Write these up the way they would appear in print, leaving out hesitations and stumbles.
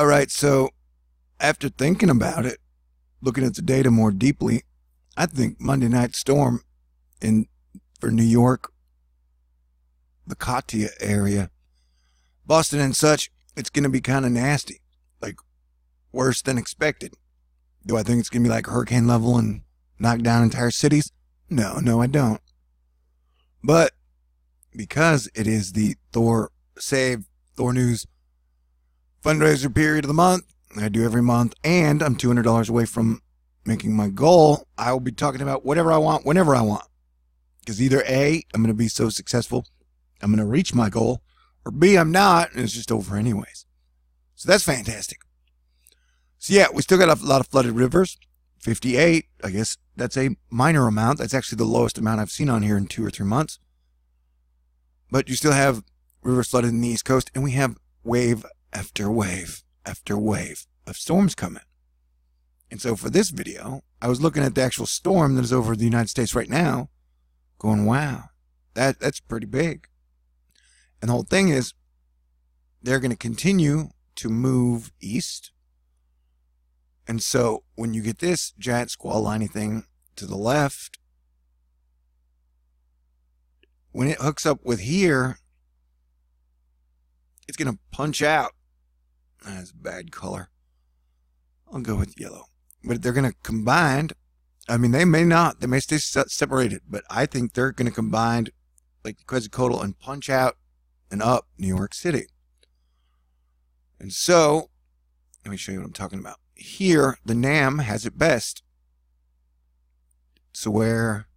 All right, so after thinking about it, looking at the data more deeply, I think Monday night storm for New York, the Katia area, Boston and such, it's going to be kind of nasty, like worse than expected. Do I think it's going to be like hurricane level and knock down entire cities? No, I don't. But because it is the THORnews fundraiser period of the month, I do every month, and I'm $200 away from making my goal, I will be talking about whatever I want, whenever I want. Because either A, I'm going to be so successful, I'm going to reach my goal, or B, I'm not, and it's just over anyways. So that's fantastic. So yeah, we still got a lot of flooded rivers, 58. I guess that's a minor amount. That's actually the lowest amount I've seen on here in 2 or 3 months. But you still have rivers flooded in the East Coast, and we have wave after wave after wave of storms coming. And so for this video, I was looking at the actual storm that is over the United States right now, going, wow, that's pretty big. And the whole thing is, they're going to continue to move east. And so when you get this giant squall liney thing to the left, when it hooks up with here, it's going to punch out. That's a bad color. I'll go with yellow. But they're going to combine. I mean, they may not. They may stay separated. But I think they're going to combine like Quetzalcoatl and punch out and up New York City. And so, let me show you what I'm talking about. Here, the NAM has it best. So where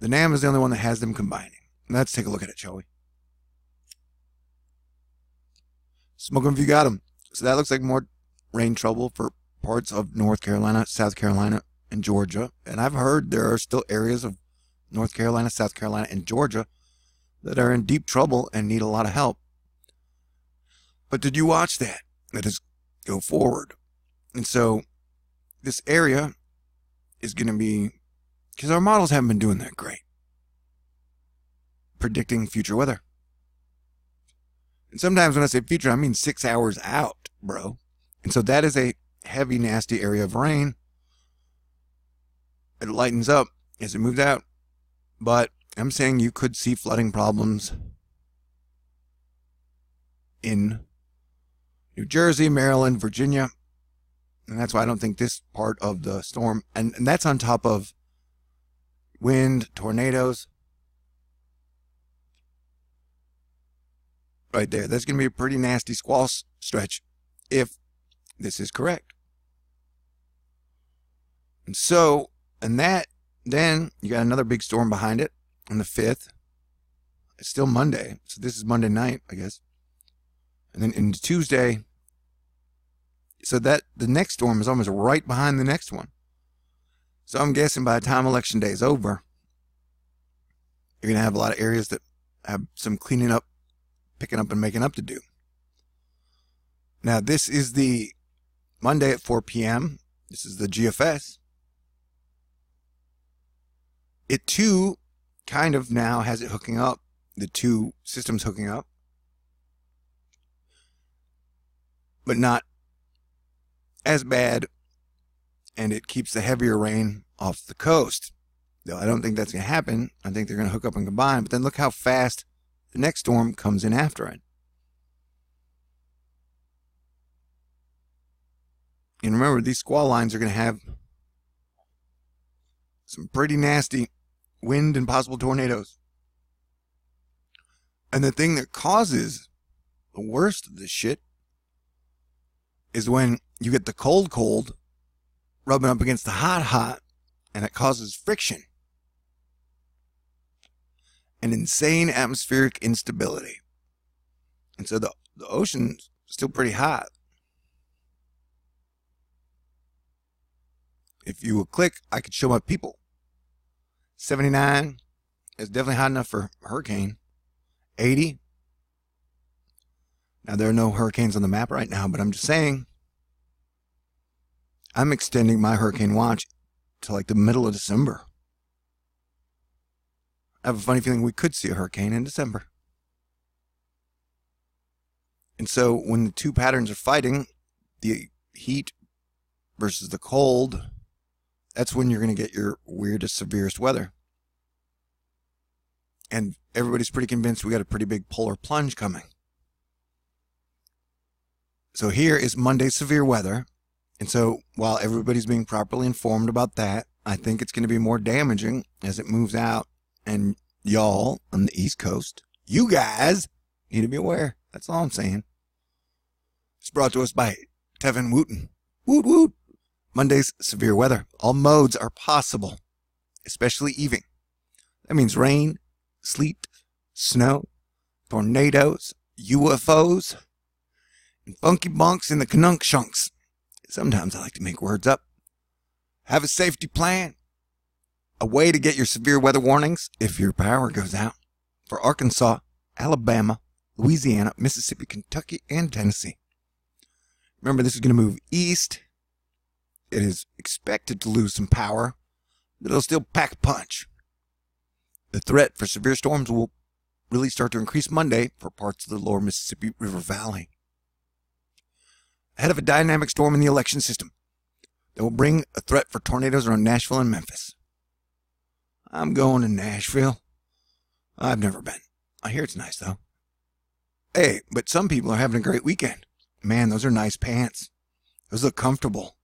the NAM is the only one that has them combining. Let's take a look at it, shall we? Smoke them if you got them. So that looks like more rain trouble for parts of North Carolina, South Carolina, and Georgia. And I've heard there are still areas of North Carolina, South Carolina, and Georgia that are in deep trouble and need a lot of help. But did you watch that? That is go forward. And so this area is going to be, because our models haven't been doing that great, predicting future weather. And sometimes when I say future, I mean 6 hours out, bro. And so that is a heavy, nasty area of rain. It lightens up as it moves out. But I'm saying you could see flooding problems in New Jersey, Maryland, Virginia. And that's why I don't think this part of the storm, and that's on top of wind, tornadoes. Right there. That's going to be a pretty nasty squall stretch if this is correct. And so, and that, then you got another big storm behind it on the 5th. It's still Monday. So this is Monday night, I guess. And then into Tuesday. So that the next storm is almost right behind the next one. So I'm guessing by the time election day is over, you're going to have a lot of areas that have some cleaning up, picking up and making up to do. Now this is the Monday at 4 p.m. This is the GFS. It too kind of now has it hooking up, the two systems hooking up, but not as bad, and it keeps the heavier rain off the coast. Though I don't think that's going to happen. I think they're going to hook up and combine, but then look how fast the next storm comes in after it. And remember, these squall lines are going to have some pretty nasty wind and possible tornadoes. And the thing that causes the worst of this shit is when you get the cold rubbing up against the hot and it causes friction and insane atmospheric instability. And so the ocean's still pretty hot. If you would click, I could show my people. 79 is definitely hot enough for a hurricane. 80. Now, there are no hurricanes on the map right now, but I'm just saying I'm extending my hurricane watch to like the middle of December. I have a funny feeling we could see a hurricane in December. And so when the two patterns are fighting, the heat versus the cold, that's when you're going to get your weirdest, severest weather. And everybody's pretty convinced we got a pretty big polar plunge coming. So here is Monday's severe weather. And so while everybody's being properly informed about that, I think it's going to be more damaging as it moves out. And y'all on the East Coast, you guys need to be aware. That's all I'm saying. It's brought to us by Tevin Wooten. Woot woot. Monday's severe weather. All modes are possible, especially evening. That means rain, sleet, snow, tornadoes, UFOs, and funky bonks in the Canuck shunks. Sometimes I like to make words up. Have a safety plan. A way to get your severe weather warnings if your power goes out. For Arkansas, Alabama, Louisiana, Mississippi, Kentucky, and Tennessee. Remember, this is going to move east. It is expected to lose some power, but it'll still pack a punch. The threat for severe storms will really start to increase Monday for parts of the lower Mississippi River Valley. Ahead of a dynamic storm in the election system that will bring a threat for tornadoes around Nashville and Memphis. I'm going to Nashville. I've never been. I hear it's nice, though. Hey, but some people are having a great weekend. Man, those are nice pants. Those look comfortable.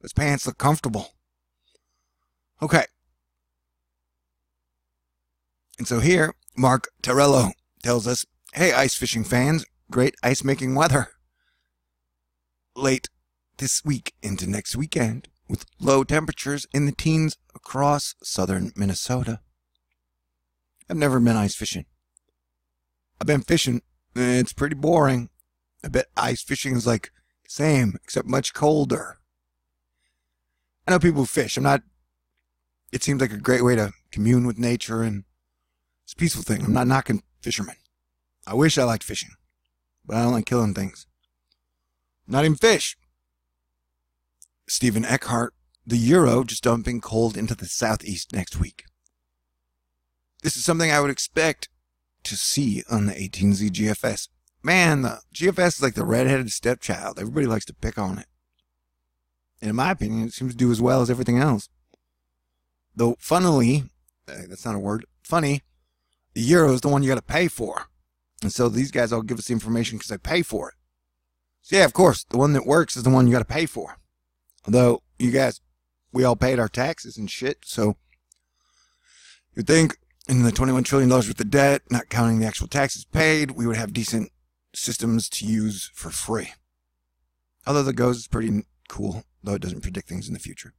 Those pants look comfortable. Okay. And so here, Mark Torello tells us, hey, ice fishing fans, great ice-making weather late this week into next weekend, with low temperatures in the teens across southern Minnesota. I've never been ice fishing. I've been fishing. It's pretty boring. I bet ice fishing is like the same, except much colder. I know people who fish. It seems like a great way to commune with nature, and it's a peaceful thing. I'm not knocking fishermen. I wish I liked fishing, but I don't like killing things. Not even fish. Stephen Eckhart, the Euro just dumping cold into the southeast next week. This is something I would expect to see on the 18Z GFS. Man, the GFS is like the redheaded stepchild. Everybody likes to pick on it. And in my opinion, it seems to do as well as everything else. Though, funnily, that's not a word, funny, the Euro is the one you got to pay for. And so these guys all give us the information because they pay for it. So yeah, of course, the one that works is the one you got to pay for. Although, you guys, we all paid our taxes and shit, so you'd think in the $21 trillion worth of debt, not counting the actual taxes paid, we would have decent systems to use for free. Although the GOES is pretty cool, though it doesn't predict things in the future.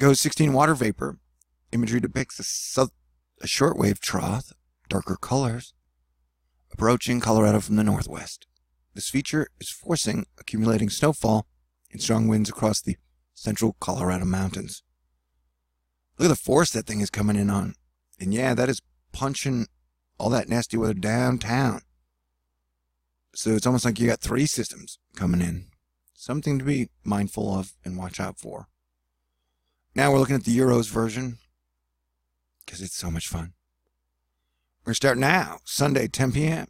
GOES-16 water vapor imagery depicts a shortwave trough, darker colors, approaching Colorado from the northwest. This feature is forcing accumulating snowfall and strong winds across the central Colorado mountains. Look at the force that thing is coming in on. And yeah, that is punching all that nasty weather downtown. So it's almost like you got three systems coming in. Something to be mindful of and watch out for. Now we're looking at the Euros version, because it's so much fun. We're going to start now, Sunday, 10 p.m.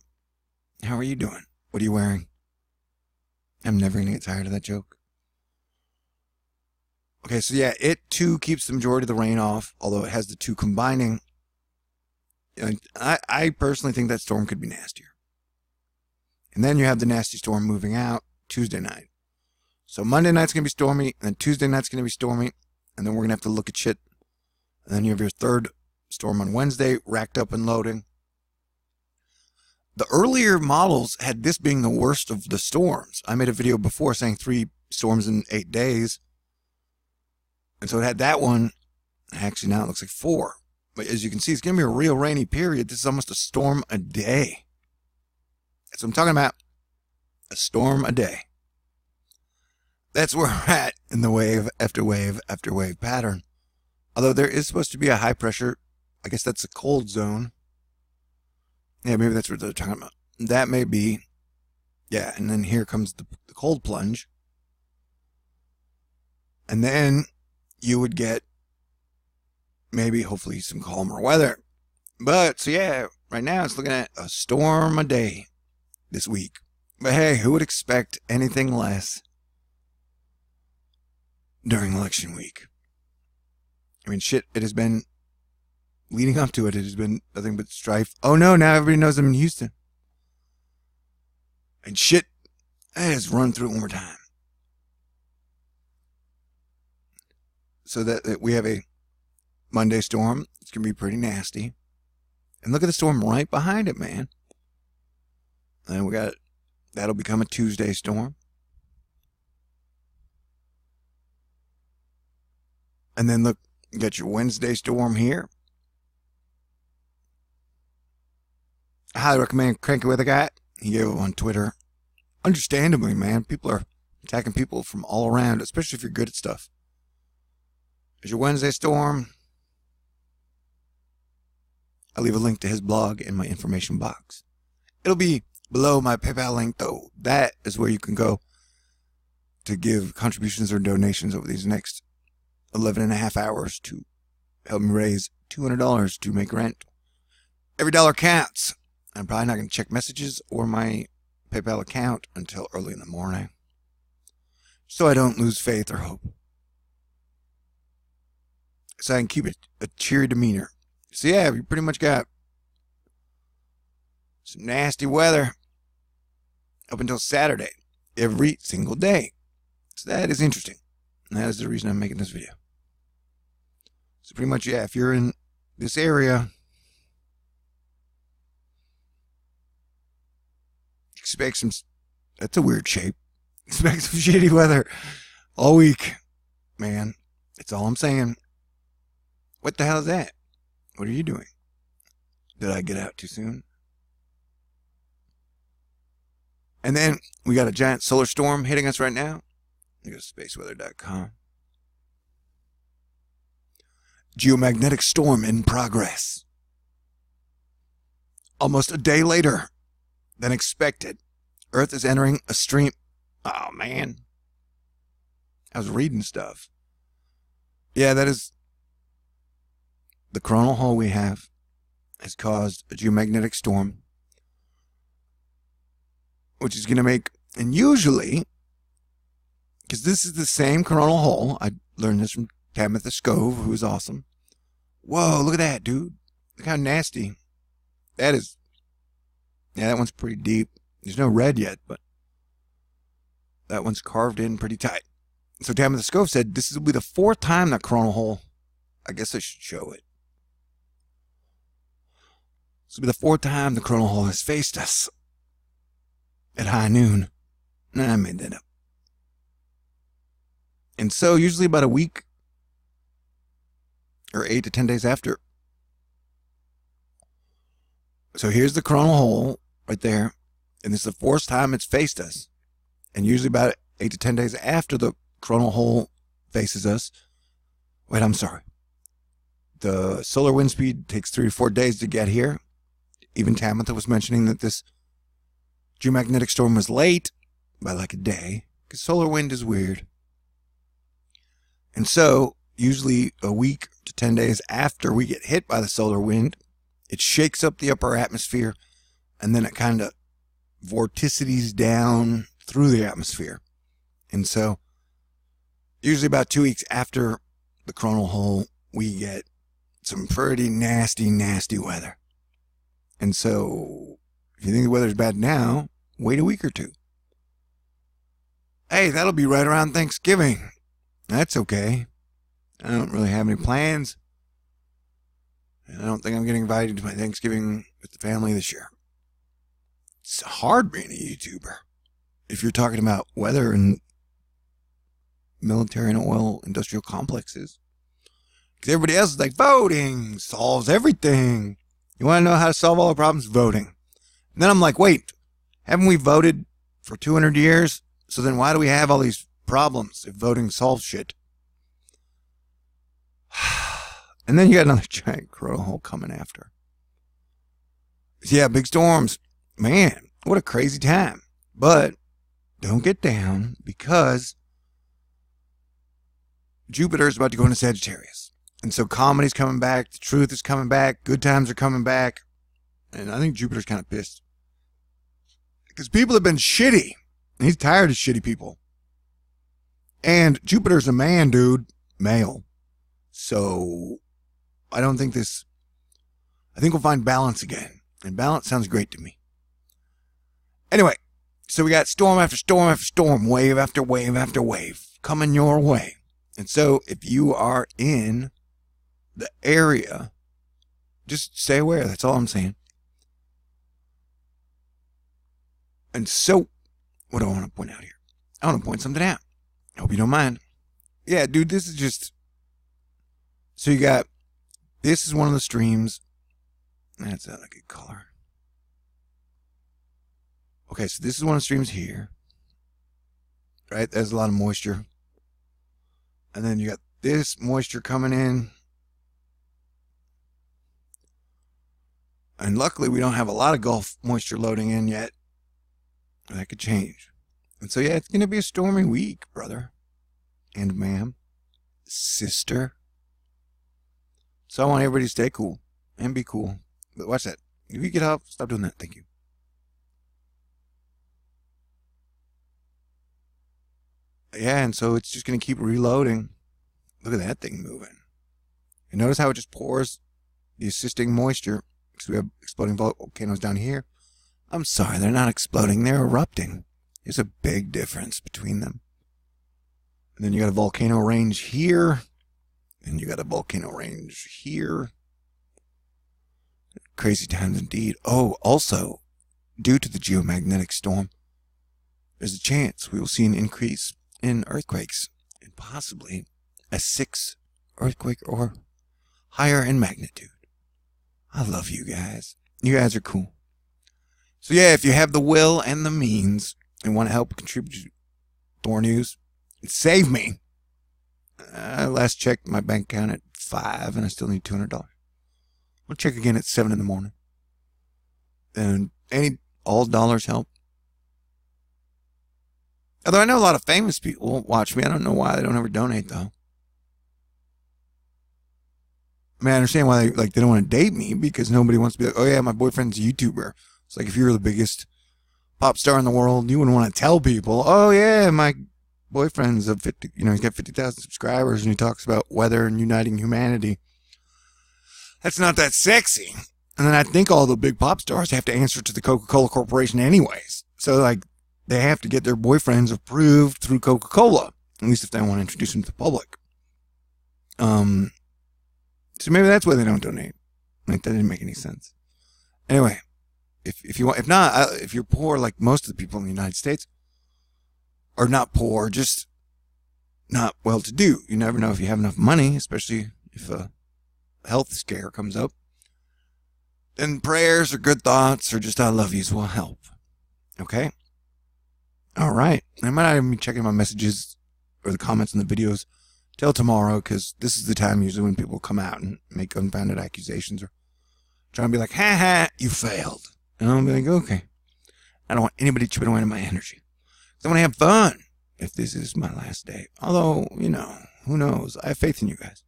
How are you doing? What are you wearing? I'm never going to get tired of that joke. Okay, so yeah, it too keeps the majority of the rain off, although it has the two combining. I personally think that storm could be nastier. And then you have the nasty storm moving out Tuesday night. So Monday night's going to be stormy, and then Tuesday night's going to be stormy, and then we're going to have to look at shit. And then you have your third storm on Wednesday, racked up and loading. The earlier models had this being the worst of the storms. I made a video before saying 3 storms in 8 days. And so it had that one. Actually, now it looks like 4. But as you can see, it's going to be a real rainy period. This is almost a storm a day. So I'm talking about a storm a day. That's where we're at in the wave after wave after wave pattern. Although there is supposed to be a high pressure. I guess that's a cold zone. Yeah, maybe that's what they're talking about. That may be. Yeah, and then here comes the cold plunge. And then you would get maybe, hopefully, some calmer weather. But, so yeah, right now it's looking at a storm a day this week. But hey, who would expect anything less during election week? I mean, shit, it has been, leading up to it, it has been nothing but strife. Oh no, now everybody knows I'm in Houston. And shit, let's run through it one more time. So that we have a Monday storm. It's going to be pretty nasty. And look at the storm right behind it, man. And we got, that'll become a Tuesday storm. And then look, you got your Wednesday storm here. I highly recommend Cranky Weather Guy. He gave up on Twitter. Understandably, man. People are attacking people from all around, especially if you're good at stuff. There's your Wednesday storm. I'll leave a link to his blog in my information box. It'll be below my PayPal link, though. That is where you can go to give contributions or donations over these next 11 and a half hours to help me raise $200 to make rent. Every dollar counts. I'm probably not going to check messages or my PayPal account until early in the morning, so I don't lose faith or hope, so I can keep a cheery demeanor. So yeah, we pretty much got some nasty weather up until Saturday every single day. So that is interesting, and that is the reason I'm making this video. So pretty much, yeah, if you're in this area, expect some, that's a weird shape, expect some shitty weather all week, man. That's all I'm saying. What the hell is that? What are you doing? Did I get out too soon? And then we got a giant solar storm hitting us right now. Go to spaceweather.com. Geomagnetic storm in progress. Almost a day later than expected, Earth is entering a stream. Oh man, I was reading stuff. Yeah, that is, the coronal hole we have has caused a geomagnetic storm, which is going to make, and usually, because this is the same coronal hole, I learned this from Tamitha Scove, who is awesome. Whoa, look at that, dude. Look how nasty. That is, yeah, that one's pretty deep. There's no red yet, but that one's carved in pretty tight. So Tamitha Scove said this will be the fourth time that coronal hole, I guess I should show it. This will be the fourth time the coronal hole has faced us at high noon. Nah, I made that up. And so usually about a week or 8 to 10 days after. So here's the coronal hole right there, and this is the fourth time it's faced us. And usually about 8 to 10 days after the coronal hole faces us. Wait, I'm sorry. The solar wind speed takes 3 to 4 days to get here. Even Tamitha was mentioning that this geomagnetic storm was late by like a day, because solar wind is weird. And so usually a week to 10 days after we get hit by the solar wind, it shakes up the upper atmosphere, and then it kind of vorticities down through the atmosphere. And so usually about 2 weeks after the coronal hole, we get some pretty nasty, nasty weather. And so if you think the weather's bad now, wait a week or two. Hey, that'll be right around Thanksgiving. That's okay. I don't really have any plans. I don't think I'm getting invited to my Thanksgiving with the family this year. It's hard being a YouTuber if you're talking about weather and military and oil industrial complexes. Because everybody else is like, voting solves everything. You want to know how to solve all the problems? Voting. And then I'm like, wait, haven't we voted for 200 years? So then why do we have all these problems if voting solves shit? And then you got another giant coronal hole coming after. Yeah, big storms. Man, what a crazy time. But don't get down, because Jupiter is about to go into Sagittarius. And so comedy's coming back. The truth is coming back. Good times are coming back. And I think Jupiter's kind of pissed. because people have been shitty. He's tired of shitty people. And Jupiter's a man, dude. Male. So I don't think this... I think we'll find balance again. And balance sounds great to me. Anyway, so we got storm after storm after storm, wave after wave after wave coming your way. And so if you are in the area, just stay aware. That's all I'm saying. And so what do I want to point out here? I want to point something out. I hope you don't mind. Yeah, dude, this is just... So you got... This is one of the streams. That's not a good color. Okay, so this is one of the streams here. Right? There's a lot of moisture. And then you got this moisture coming in. And luckily, we don't have a lot of Gulf moisture loading in yet. That could change. And so, yeah, it's going to be a stormy week, brother. And ma'am. Sister. So I want everybody to stay cool. And be cool. But watch that. If you get help, stop doing that. Thank you. Yeah, and so it's just going to keep reloading. Look at that thing moving. And notice how it just pours the assisting moisture. Because we have exploding volcanoes down here. I'm sorry, they're not exploding. They're erupting. There's a big difference between them. And then you got a volcano range here. And you got a volcano range here. Crazy times indeed. Oh, also, due to the geomagnetic storm, there's a chance we will see an increase in earthquakes, and possibly a 6th earthquake or higher in magnitude. I love you guys. You guys are cool. So yeah, if you have the will and the means and want to help contribute to THORnews, save me. I last checked my bank account at 5 and I still need $200. I'll check again at 7 in the morning. And all dollars help. Although I know a lot of famous people watch me. I don't know why they don't ever donate, though. I mean, I understand why they don't want to date me, because nobody wants to be like, oh yeah, my boyfriend's a YouTuber. It's like if you were the biggest pop star in the world, you wouldn't want to tell people, oh yeah, my boyfriend's a 50, you know, he's got 50,000 subscribers and he talks about weather and uniting humanity. That's not that sexy. And then I think all the big pop stars have to answer to the Coca-Cola Corporation anyways. So like, they have to get their boyfriends approved through Coca-Cola, at least if they want to introduce them to the public. So maybe that's why they don't donate. Like, that didn't make any sense. Anyway, if you want, if not, if you're poor, like most of the people in the United States, or not poor, just not well-to-do. You never know if you have enough money, especially if a health scare comes up. Then prayers or good thoughts or just I love yous will help. Okay? All right. I might not even be checking my messages or the comments in the videos till tomorrow, because this is the time usually when people come out and make unfounded accusations or try and be like, ha ha, you failed. And I'll be like, okay. I don't want anybody chipping away at my energy. I want to have fun if this is my last day. Although, you know, who knows? I have faith in you guys.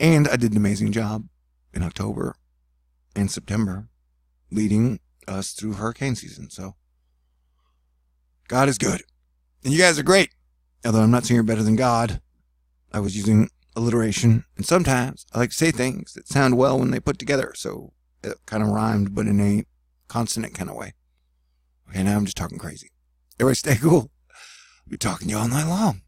And I did an amazing job in October and September leading us through hurricane season. So God is good. And you guys are great. Although I'm not saying you're better than God. I was using alliteration. And sometimes I like to say things that sound well when they put together. So it kind of rhymed, but in a consonant kind of way. Okay, now I'm just talking crazy. Everybody stay cool. I'll be talking to you all night long.